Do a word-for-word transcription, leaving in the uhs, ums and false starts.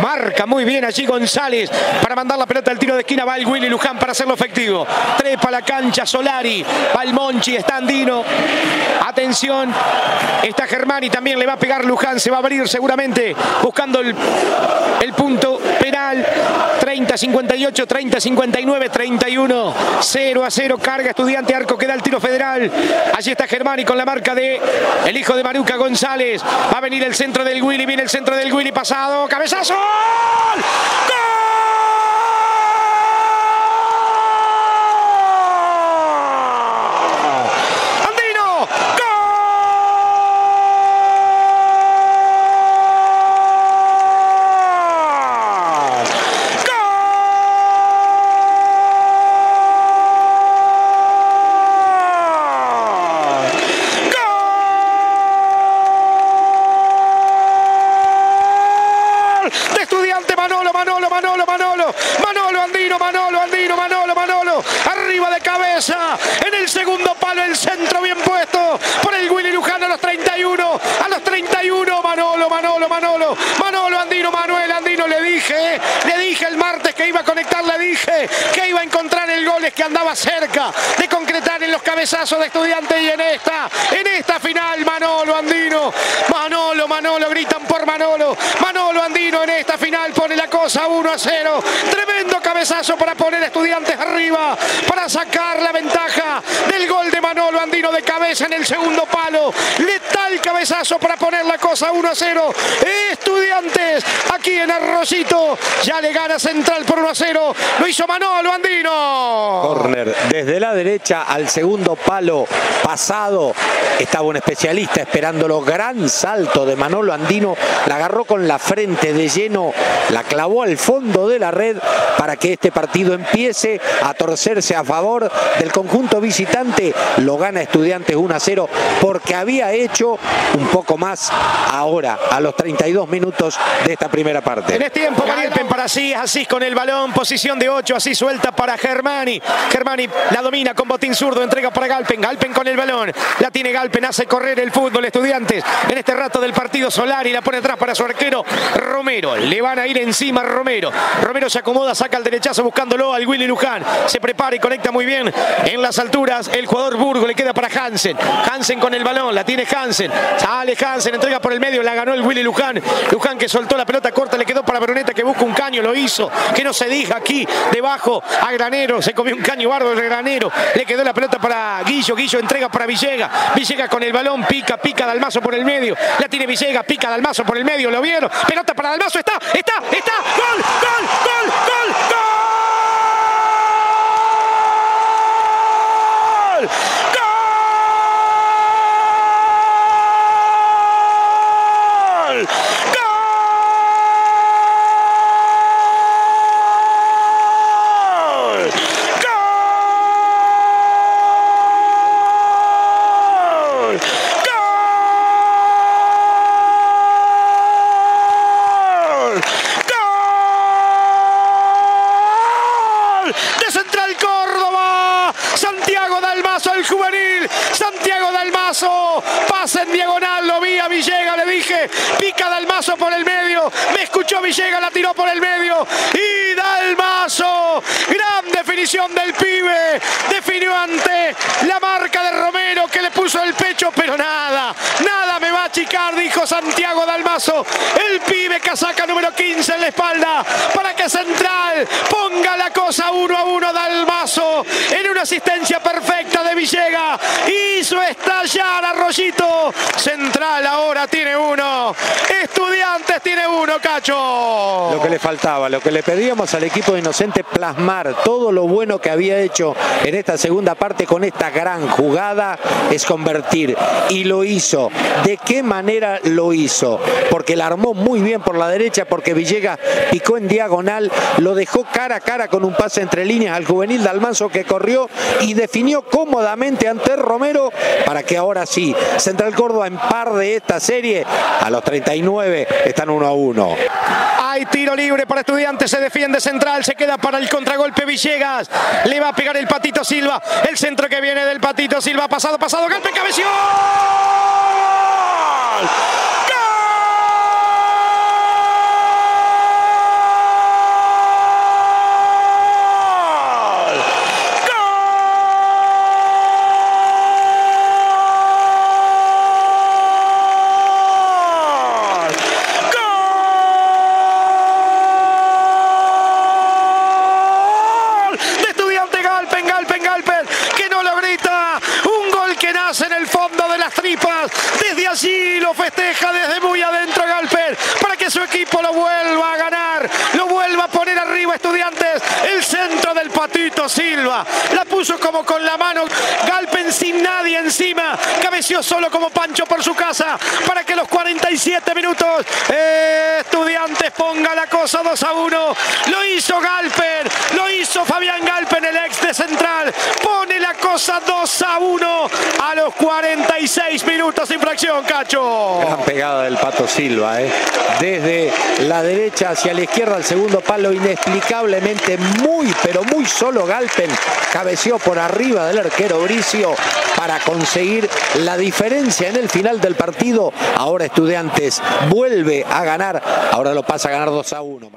Marca muy bien allí González para mandar la pelota al tiro de esquina. Va el Willy Luján para hacerlo efectivo. Trepa la cancha Solari. Va el Monchi. Está Andino. Atención. Está Germán y también le va a pegar Luján. Se va a abrir seguramente buscando el, el punto penal. treinta a cincuenta y ocho, treinta a cincuenta y nueve, treinta y uno. cero a cero. Carga Estudiante. Arco que da el tiro federal. Allí está Germán y con la marca de el hijo de Maruca González. Va a venir el centro del Willy. Viene el centro del Willy. Pasado. Cabezazo. ¡Gol! ¡Gol! De Estudiante, Manolo, Manolo, Manolo, Manolo, Manolo Andino, Manolo Andino, Manolo, Manolo, arriba de cabeza, en el segundo palo, el centro bien puesto por el Willy Luján a los treinta y uno, a los treinta y uno, Manolo, Manolo, Manolo, Manolo Andino, Manuel Andino, le dije, eh, le dije el martes que iba a conectar, le dije que iba a encontrar el gol, es que andaba cerca de concretar en los cabezazos de Estudiante y en esta, en esta final, Manolo Andino, Manolo, Manolo, gritan por Manolo, Manolo Andino en esta final pone la cosa uno a cero, tremendo cabezazo para poner a Estudiantes arriba, para sacar la ventaja del gol de Manolo Andino de cabeza en el segundo palo, letal cabezazo para poner la cosa uno a cero, Estudiantes aquí en Arroyito, ya le gana Central por uno a cero, lo hizo Manolo Andino. Corner desde la derecha al segundo palo pasado, estaba un especialista esperándolo, gran salto de Manolo Andino, la agarró con la frente de lleno, la clavó al fondo de la red para que este partido empiece a torcerse a favor del conjunto visitante, lo gana Estudiantes uno a cero porque había hecho un poco más ahora a los treinta y dos minutos de esta primera parte. En este tiempo Galpen para Asís, Asís con el balón, posición de ocho, Asís suelta para Germani, Germani la domina con botín zurdo, entrega para Galpen, Galpen con el balón, la tiene Galpen, hace correr el fútbol Estudiantes en este rato del partido Solari, la pone atrás para su arquero Romero, le van a ir encima Romero, Romero se acomoda, saca el derechazo buscándolo al Willy Luján, se prepara y conecta muy bien en las alturas el jugador Burgo, le queda para Hansen, Hansen con el balón, la tiene Hansen, sale Hansen, entrega por el medio, la ganó el Willy Luján, Luján que soltó la pelota corta, le quedó para Veroneta que busca un caño, lo hizo, que no se diga aquí debajo a Granero, se comió un caño bardo el Granero, le quedó la pelota para Guillo, Guillo entrega para Villegas, Villegas con el balón, pica, pica Dalmazo por el medio, la tiene Villegas, pica Dalmazo por el medio, lo vieron, pelota para Dalmazo, está, está, está, gol, gol, gol, gol, gol, gol. De Central Córdoba, Santiago Dalmazo, el juvenil, Santiago Dalmazo, pasa en diagonal, lo vi a Villegas, le dije, pica Dalmazo por el medio, me escuchó Villegas, la tiró por el medio y Dalmazo, gran definición del pibe, definió ante la marca de Romero que le puso el pecho, pero nada, nada me va a achicar, dijo Santiago Dalmazo, el pibe casaca número quince en la espalda para que Central ponga la cosa uno a uno. Dalmazo en una asistencia perfecta de Villegas hizo estallar a Rollito. Central ahora tiene uno, Estudiantes tiene uno, Cacho. Lo que le faltaba, lo que le pedíamos al equipo de Inocente, plasmar todo lo bueno que había hecho en esta segunda parte con esta gran jugada, es convertir, y lo hizo. ¿De qué manera lo hizo? Porque la armó muy bien por la derecha, porque Villegas picó en diagonal, lo dejó cara a cara con un pase entre líneas al juvenil Dalmazo que corrió y definió cómodamente ante Romero para que ahora sí, Central Córdoba en par de esta serie, a los treinta y nueve están uno a uno. Hay tiro libre para Estudiantes, se defiende Central, se queda para el contragolpe Villegas, le va a pegar el Patito Silva, el centro que viene del Patito Silva, pasado, pasado, golpe, cabeció. ¡Gol! Villegas. Desde allí lo festeja desde muy adentro Galpen para que su equipo lo vuelva a ganar, lo vuelva a poner arriba Estudiantes. El centro del Patito Silva, la puso como con la mano. Galpen sin nadie encima, cabeció solo como Pancho por su casa para que los cuarenta y siete minutos eh, Estudiantes ponga la cosa dos a uno. Lo hizo Galpen, lo hizo Fabián Galpen, el ex de Central. Pone la cosa dos a uno a los cuarenta y seis minutos sin fracción, Cacho. Gran pegada del Pato Silva, ¿eh? Desde la derecha hacia la izquierda, al segundo palo, inexplicablemente muy, pero muy solo Galpen. Cabeceó por arriba del arquero Bricio para conseguir la diferencia en el final del partido. Ahora Estudiantes vuelve a ganar, ahora lo pasa a ganar dos a uno.